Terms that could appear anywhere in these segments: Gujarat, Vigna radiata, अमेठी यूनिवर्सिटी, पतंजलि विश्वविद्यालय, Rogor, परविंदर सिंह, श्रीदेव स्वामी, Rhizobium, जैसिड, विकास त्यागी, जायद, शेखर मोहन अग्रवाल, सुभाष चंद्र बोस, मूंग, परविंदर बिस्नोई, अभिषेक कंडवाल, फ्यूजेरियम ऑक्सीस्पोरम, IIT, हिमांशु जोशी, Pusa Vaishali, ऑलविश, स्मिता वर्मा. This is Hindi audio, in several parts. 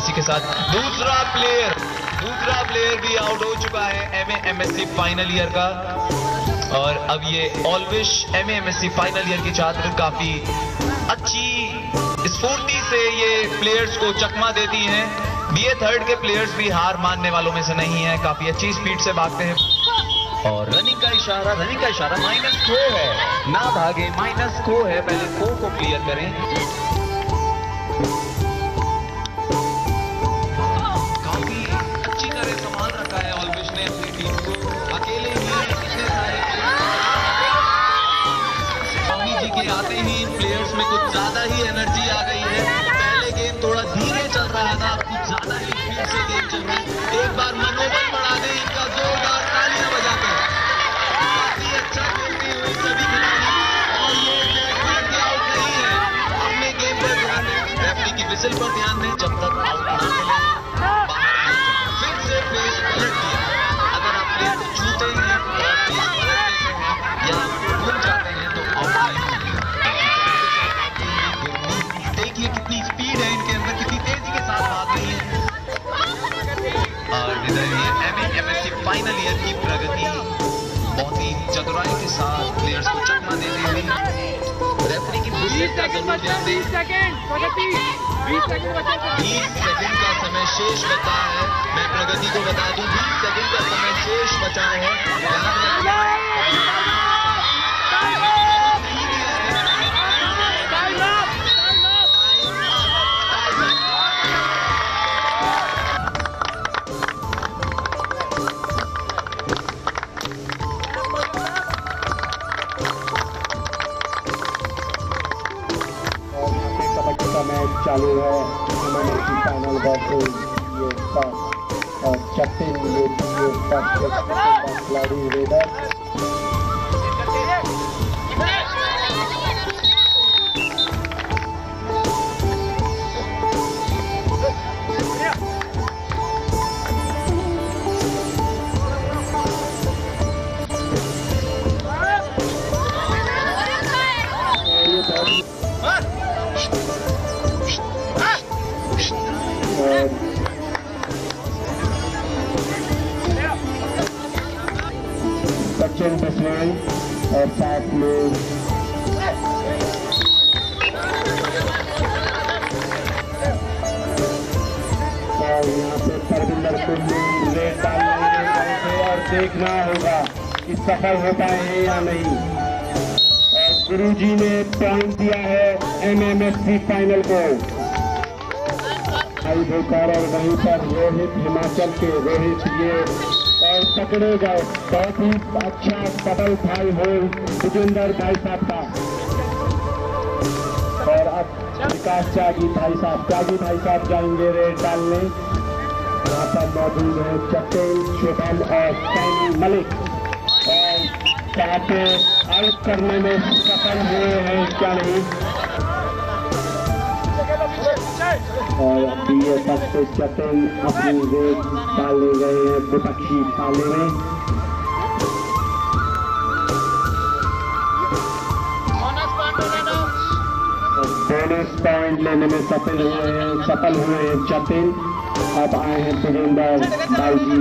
इसी के साथ दूसरा प्लेयर भी आउट हो चुका है MA MSc फाइनल ईयर का। और अब ये ऑलविश MA MSc फाइनल ईयर के छात्र काफी अच्छी स्फूर्ति से ये प्लेयर्स को चकमा देती हैं। BA थर्ड के प्लेयर्स भी हार मानने वालों में से नहीं है, काफी अच्छी स्पीड से भागते हैं। और रनिंग का इशारा -2 है, ना भागे, -2 है, पहले 4 को क्लियर करें। काफी अच्छी तरह संभाल रखा है ऑलविश ने अपनी टीम को, अकेले ही इतने सारे स्वामी जी के आते ही प्लेयर्स में कुछ ज्यादा ही एनर्जी आ गई है। पहले गेम थोड़ा धीरे चल रहा था, अब कुछ ज्यादा ही स्पीड से गेम चल रहा है। एक बार मनोबल बढ़ा दें इनका, जोरदार तालियां बजाकर। अच्छा खेलते हुए सभी खिलाड़ी, और ये आउट नहीं है। अपने गेम पर ध्यान दें, रेफरी की विसल पर ध्यान दें, जब तक आउट ना मिले फिर से पेज पलट दिया। अगर आप प्लेयर को छूते हैं और पेज पलटते हैं या भूल जाते हैं तो आउट नहीं। देखिए कितनी स्पीड है इनके अंदर, कितनी तेजी के साथ भाग रही है। और इधर ये MA MSc फाइनल ईयर की प्रगति बहुत ही चतुराई के साथ प्लेयर्स को चकमा देते हुए रेफरी की विजिट का जरूर ध्यान दें। 20 सेकंड का समय शेष बचा है। मैं प्रगति को बता दूं 20 सेकंड का समय शेष बचा है। चालू है फाइनल और कैप्टन खिलाड़ी रेडर बिस्नाई और साथ में यहाँ पे परविंदर सिंह रेड डालने और देखना होगा कि सफल होता है या नहीं। और गुरुजी ने पॉइंट दिया है MA MSc फाइनल को। आई बोकार और वहीं पर रोहित हिमाचल के रोहित ये और पकड़े गए। बहुत ही अच्छा कदम भाई हो विजेंदर भाई साहब का। और अब विकास त्यागी भाई साहब जाएंगे रेड डालने। यहाँ पर मौजूद है चटेल शुभम और सैनी मलिक, और क्या आउट करने में सफल हुए हैं क्या नहीं। और BA फर्स्ट कैप्टन अपनी रेड डालने गए हैं विपक्षी पाले में। बोनस पॉइंट लेने में सफल हुए हैं कैप्टन। अब आए हैं विजेंदर भाई जी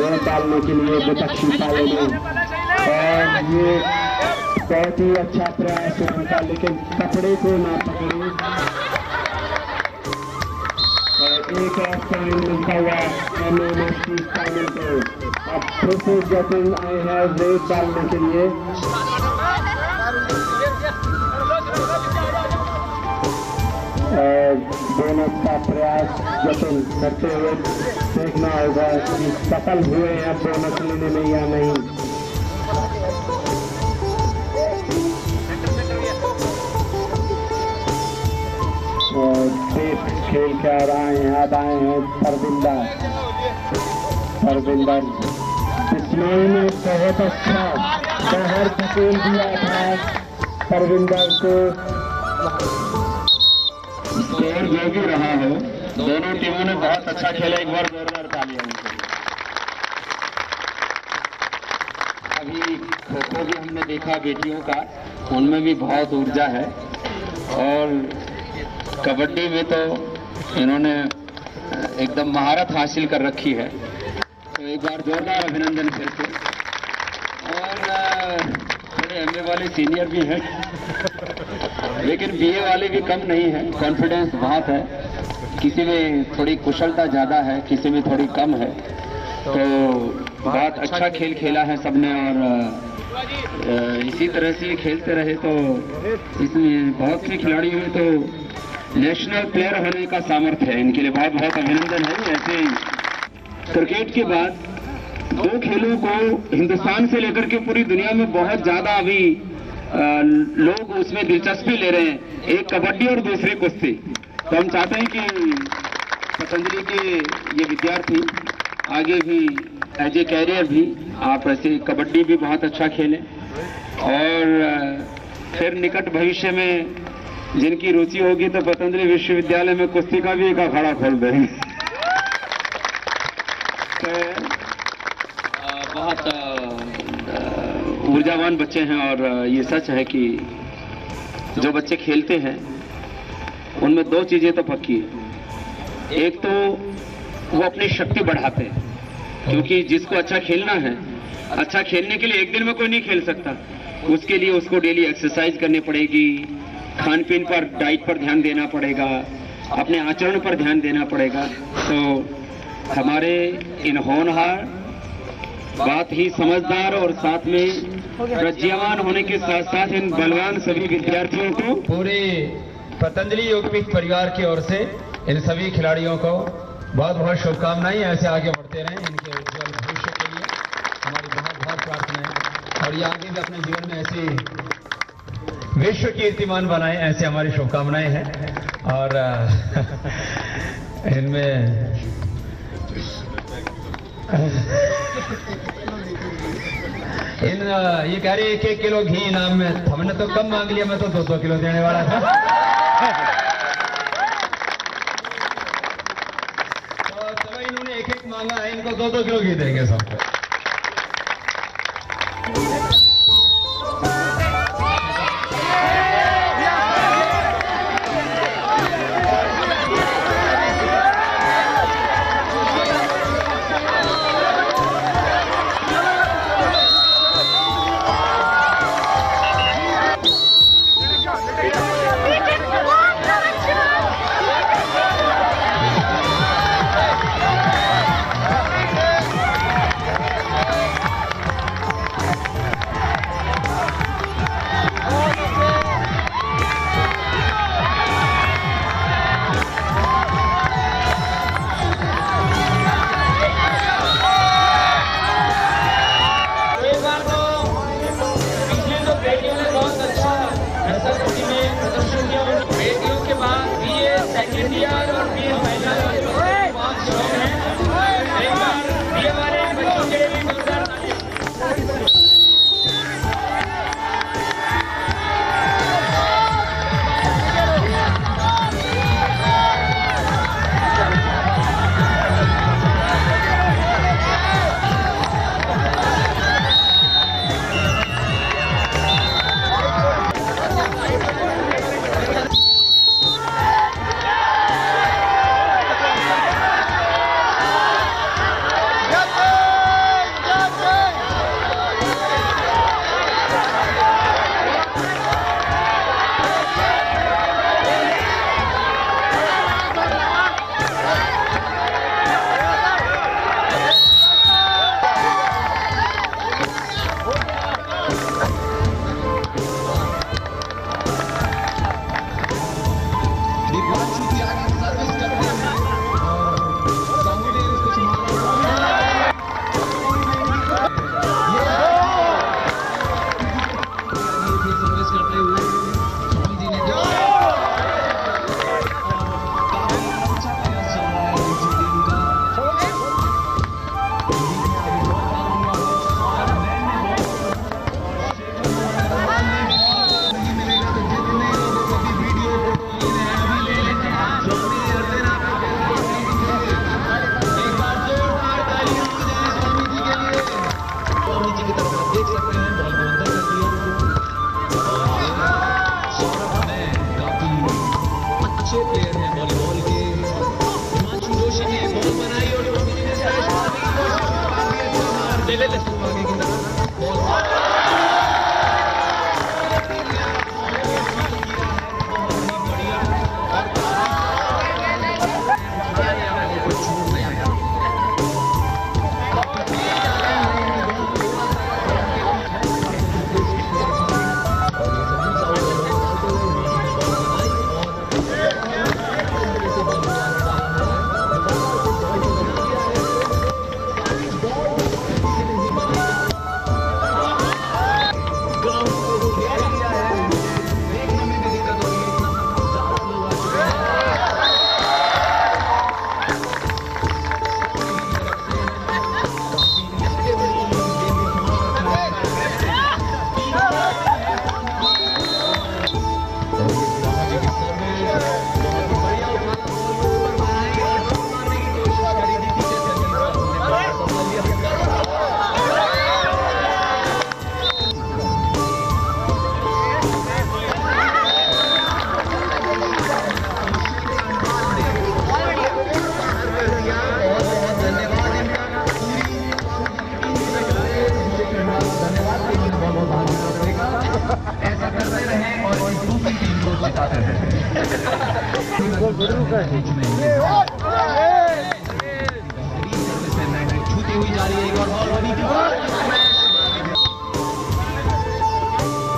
रेड डालने के लिए विपक्षी पाले में, और ये बहुत ही अच्छा प्रयास है उनका, लेकिन कपड़े को ना पकड़े। एक और पॉइंट मिलता हुआ MA MSc फाइनल को। अब फिर से जटिल आए हैं रेड डालने के लिए, और बोनस का प्रयास जटिल करते हुए देखना होगा कि सफल हुए हैं बोनस लेने में या नहीं। खेल के आए हैं परविंदर बिस्नोई ने बहुत अच्छा बाहर धकेल दिया था परविंदर को। स्कोर जो भी रहा है दोनों टीमों ने बहुत अच्छा खेला। एक बार जोरदार तालियां। अभी खो-खो भी हमने देखा बेटियों का, उनमें भी बहुत ऊर्जा है। और कबड्डी में तो इन्होंने एकदम महारत हासिल कर रखी है, तो एक बार जोरदार अभिनंदन फिर से। और थोड़े एमए वाले सीनियर भी हैं लेकिन बीए वाले भी कम नहीं हैं, कॉन्फिडेंस बहुत है। किसी में थोड़ी कुशलता ज़्यादा है, किसी में थोड़ी कम है, तो बहुत अच्छा खेल खेला है सबने। और इसी तरह से खेलते रहे तो इसमें बहुत से खिलाड़ी हुए, तो नेशनल प्लेयर होने का सामर्थ्य है, इनके लिए बहुत बहुत अभिनंदन है। ऐसे ही क्रिकेट के बाद दो खेलों को हिंदुस्तान से लेकर के पूरी दुनिया में बहुत ज़्यादा अभी लोग उसमें दिलचस्पी ले रहे हैं, एक कबड्डी और दूसरी कुश्ती। तो हम चाहते हैं कि पतंजलि के ये विद्यार्थी आगे भी एज ए कैरियर भी आप ऐसे कबड्डी भी बहुत अच्छा खेलें, और फिर निकट भविष्य में जिनकी रुचि होगी तो पतंजलि विश्वविद्यालय में कुश्ती का भी एक अखाड़ा खोल दें। तो बहुत ऊर्जावान बच्चे हैं, और ये सच है कि जो बच्चे खेलते हैं उनमें दो चीज़ें तो पक्की है। एक तो वो अपनी शक्ति बढ़ाते हैं, क्योंकि जिसको अच्छा खेलना है, अच्छा खेलने के लिए एक दिन में कोई नहीं खेल सकता, उसके लिए उसको डेली एक्सरसाइज करनी पड़ेगी, खान पीन पर डाइट पर ध्यान देना पड़ेगा, अपने आचरण पर ध्यान देना पड़ेगा। तो हमारे इन होनहार, बहुत ही समझदार और साथ में प्रज्ञावान होने के साथ साथ इन बलवान सभी विद्यार्थियों को पूरे पतंजलि योगपीठ परिवार की ओर से इन सभी खिलाड़ियों को बहुत बहुत शुभकामनाएं। ऐसे आगे बढ़ते रहें, इनके उज्जवल भविष्य के लिए हमारी बहुत बहुत प्रार्थना है, और ये आगे भी अपने जीवन में ऐसी विश्व कीर्तिमान बनाएं, ऐसे हमारी शुभकामनाएं हैं। और ये कह रहे 1 किलो घी इनाम में, हमने तो कम मांग लिया, मैं तो 200 किलो देने वाला था। तो सब इन्होंने एक मांगा है, इनको 2-2 किलो घी देंगे सबको। छूती हुई जा रही है एक और बॉल बनी थी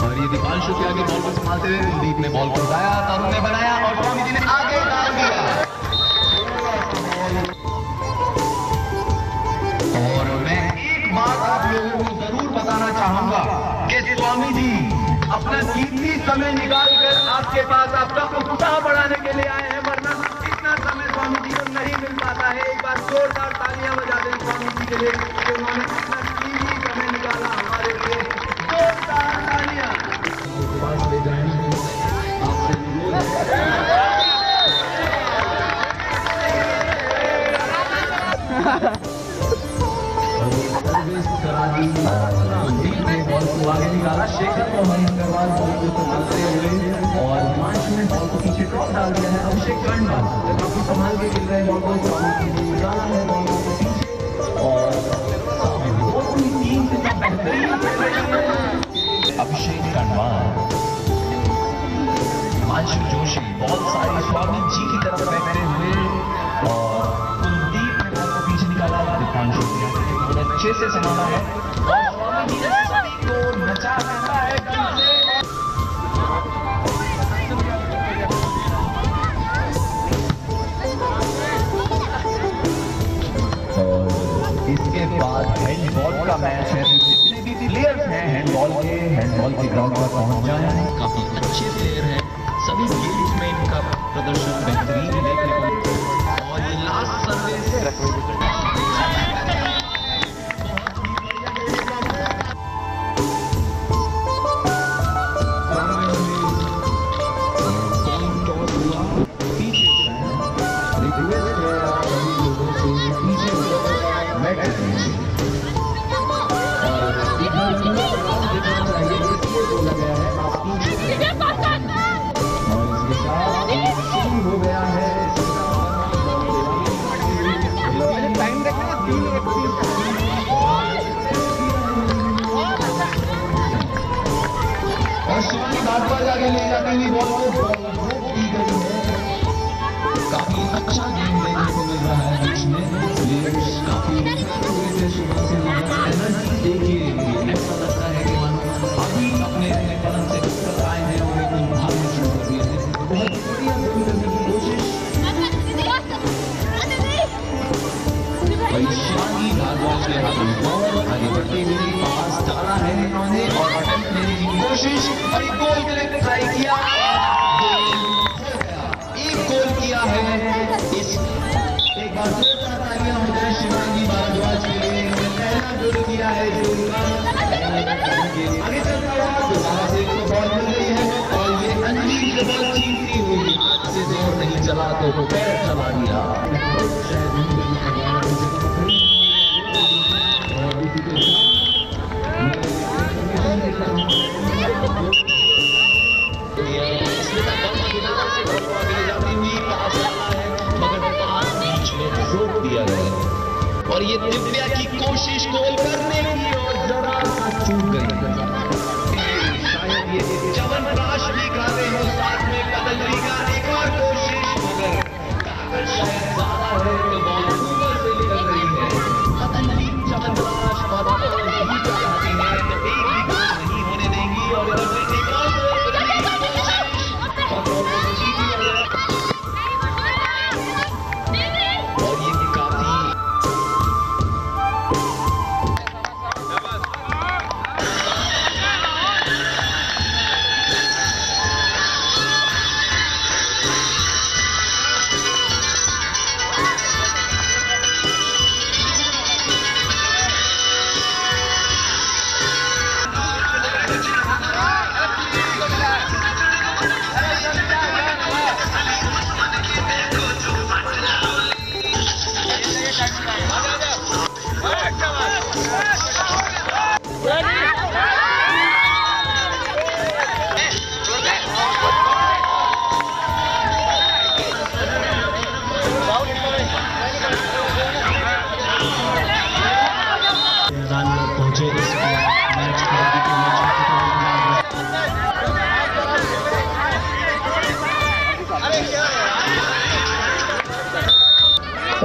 और ये दीपांशु के आगे बॉल को संभालते हुए कुलदीप ने बॉल को उठाया, तरुण ने बनाया और स्वामी जी ने आगे डाल दिया। और मैं एक बात आप लोगों को जरूर बताना चाहूंगा कि स्वामी जी अपना कीमती समय निकालकर आपके पास आपका उत्साह बढ़ाने के लिए आए हैं, वरना इतना समय स्वामी जी को नहीं मिल पाता है। एक बार जोरदार तालियां बजा दें स्वामी जी के लिए कि उन्होंने इतना कीमती समय निकाला हमारे लिए। जोरदार तालियां ले जाएंगे आपसे आगे निकाला शेखर मोहन अग्रवाल बॉल को संभालते हुए और मार्च में बॉल को पीछे ड्रॉप डाल दिया है अभिषेक कंडवाल। काफी संभाल के खेल रहे बॉल को निकाला है बॉल को पीछे और टीम का बेहतरीन अभिषेक कंडवाल। हिमांशु जोशी बॉल सारी स्वामी जी की तरफ फेंकते हुए और कुलदीप ने बॉल को पीछे निकाला है। हिमांशु बहुत अच्छे से संभाला है और स्वामी जी ने नचा रहा है गन से। और इसके बाद हैंडबॉल का मैच है। जितने भी प्लेयर्स हैं हैंडबॉल के ग्राउंड पर पहुंच जाए हैं। काफी अच्छे प्लेयर हैं, सभी गेम्स में इनका प्रदर्शन बेहतरीन देखने को मिलता है। और ये लास्ट सर्विस और ये दिव्या की कोशिश गोल करने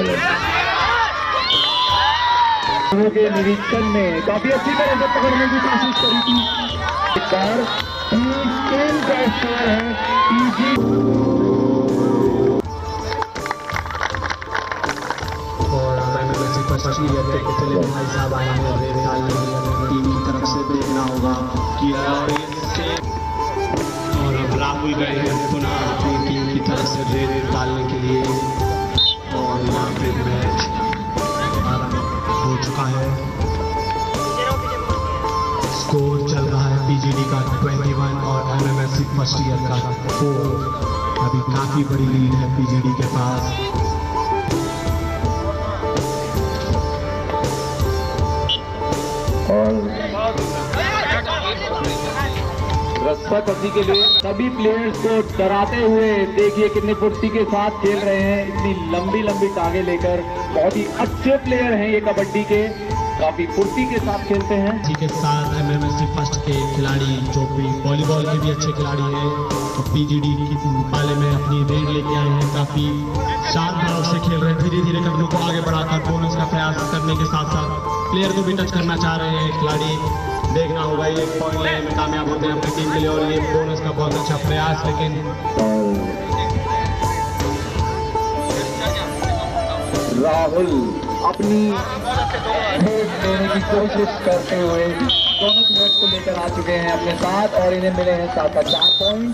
लोगों के निरीक्षण में काफी अच्छी तरह से पकड़ने की कोशिश करी थी। टीम की तरफ से देखना होगा कि राहुल गए हैं पुनः अपनी टीम की तरफ से रेड डालने के लिए और यहाँ पे मैच हो चुका है। स्कोर चल रहा है पीजीडी का 21 और एमएमएससी फर्स्ट ईयर का 4। अभी काफी बड़ी लीड है पीजीडी के पास। और रस्साकसी के लिए सभी प्लेयर्स को डराते हुए देखिए कितनी फुर्ती के साथ खेल रहे हैं, इतनी लंबी लंबी टांगे लेकर। बहुत ही अच्छे प्लेयर हैं ये कबड्डी के, काफी फुर्ती के साथ खेलते हैं। इसी के साथ एमएमएससी फर्स्ट के खिलाड़ी जो भी वॉलीबॉल के भी अच्छे खिलाड़ी हैं तो पीजीडी की मुकाबले में अपनी रेड लेके आए हैं। काफी शानदार से खेल रहे हैं, धीरे धीरे कदमों को आगे बढ़ाकर बोनस का प्रयास करने के साथ साथ प्लेयर को भी टच करना चाह रहे हैं खिलाड़ी। देखना होगा ये पॉइंट लेने में कामयाब होते हैं अपनी टीम के लिए और ये बोनस का बहुत अच्छा प्रयास। लेकिन राहुल अपनी भेंट देने की कोशिश करते हुए दोनों भेंट को लेकर आ चुके हैं अपने साथ और इन्हें मिले हैं 7 का 4 पॉइंट।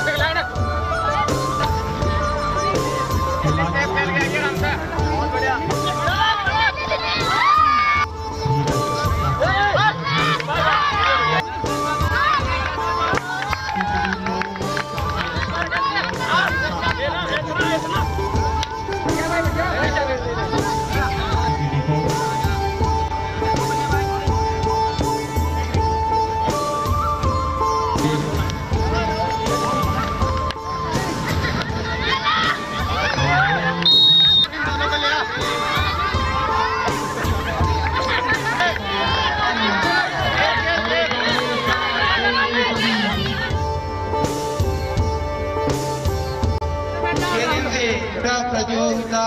क्रीड़ा प्रतियोगिता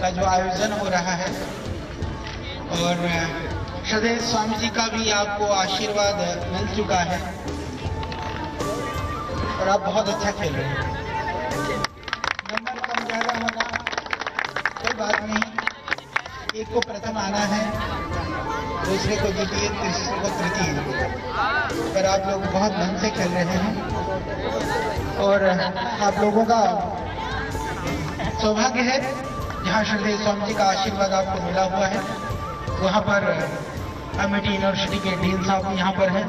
का जो आयोजन हो रहा है और सदैव स्वामी जी का भी आपको आशीर्वाद मिल चुका है और आप बहुत अच्छा खेल रहे हैं। नंबर कम ज्यादा होना कोई बात नहीं, एक को प्रथम आना है, दूसरे को द्वितीय, तीसरे को तृतीय, पर आप लोग बहुत मन से खेल रहे हैं और आप लोगों का सौभाग्य है जहाँ श्रीदेव स्वामी जी का आशीर्वाद आपको मिला हुआ है। वहाँ पर अमेठी यूनिवर्सिटी के डीन साहब भी यहाँ पर हैं,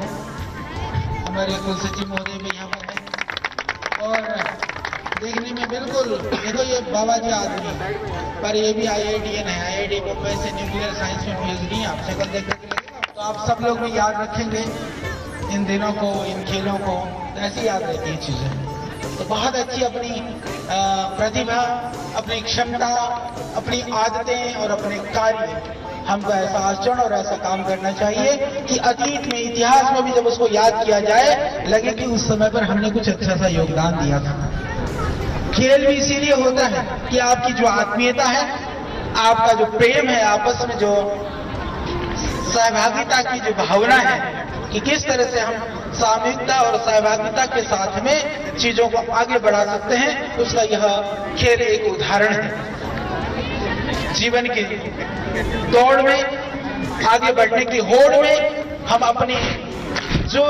हमारे कुलसचिव महोदय भी यहाँ पर हैं और देखने में बिल्कुल देखो ये बाबा जी आदमी, पर ये भी IITN है, IIT मुंबई से न्यूक्लियर साइंस में PhD है। आपसे कल देखने के लिए तो आप सब लोग भी याद रखेंगे इन दिनों को, इन खेलों को, ऐसी याद रहती है चीज़ें। तो बहुत अच्छी अपनी प्रतिभा, अपनी क्षमता, अपनी आदतें और अपने कार्य, हमको ऐसा आचरण और ऐसा काम करना चाहिए कि अतीत में, इतिहास में भी जब उसको याद किया जाए, लगे कि उस समय पर हमने कुछ अच्छा सा योगदान दिया था। खेल भी इसीलिए होता है कि आपकी जो आत्मीयता है, आपका जो प्रेम है, आपस में जो सहभागिता की जो भावना है कि किस तरह से हम सामूहिकता और सहभागिता के साथ में चीजों को आगे बढ़ा सकते हैं, उसका यह खेल एक उदाहरण है। जीवन की दौड़ में, आगे बढ़ने की होड़ में, हम अपने जो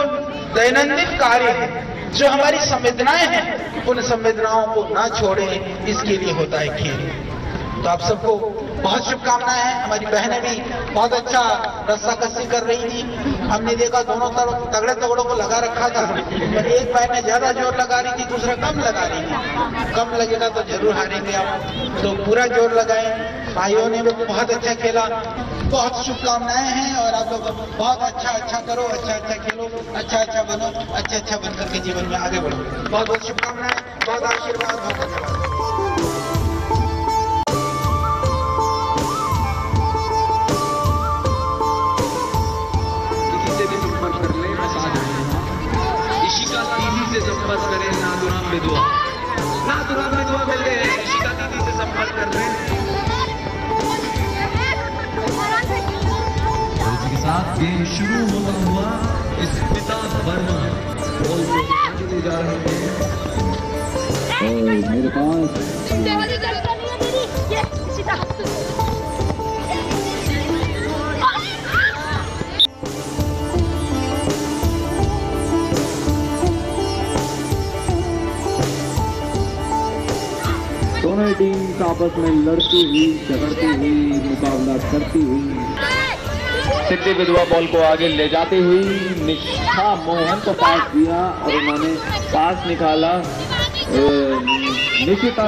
दैनंदिन कार्य है, जो हमारी संवेदनाएं हैं, उन संवेदनाओं को ना छोड़ें, इसके लिए होता है खेल। तो आप सबको बहुत शुभकामनाएं हैं। हमारी बहनें भी बहुत अच्छा रस्साकसी कर रही थी, हमने देखा दोनों तरफ तगड़े तगड़ों को लगा रखा था, पर एक बहन ने ज्यादा जोर लगा रही थी, दूसरा कम लगा रही थी। कम लगेगा तो जरूर हारेंगे आप, तो पूरा जोर लगाएं। भाइयों ने बहुत अच्छा खेला, बहुत शुभकामनाएं हैं और आप लोग बहुत अच्छा अच्छा करो, अच्छा अच्छा खेलो, अच्छा अच्छा बनो, अच्छा अच्छा बनकर के जीवन में आगे बढ़ो। बहुत बहुत शुभकामनाएं, बहुत आशीर्वाद, बहुत धन्यवाद। संपर्क करें नादुराम विधवा मिल गए हैं, ऋषिका दीदी से संपर्क कर रहे हैं। इसी के साथ गेम शुरू होता हुआ स्मिता वर्मा बॉल को आगे ले जा रहे हैं। मेरे पास दोनों टीम आपस में लड़ती हुई, झगड़ती हुई, मुकाबला करती हुई, सिद्धि विधवा बॉल को आगे ले जाती हुई निष्ठा मोहन को पास दिया और उन्होंने पास निकाला निशिता।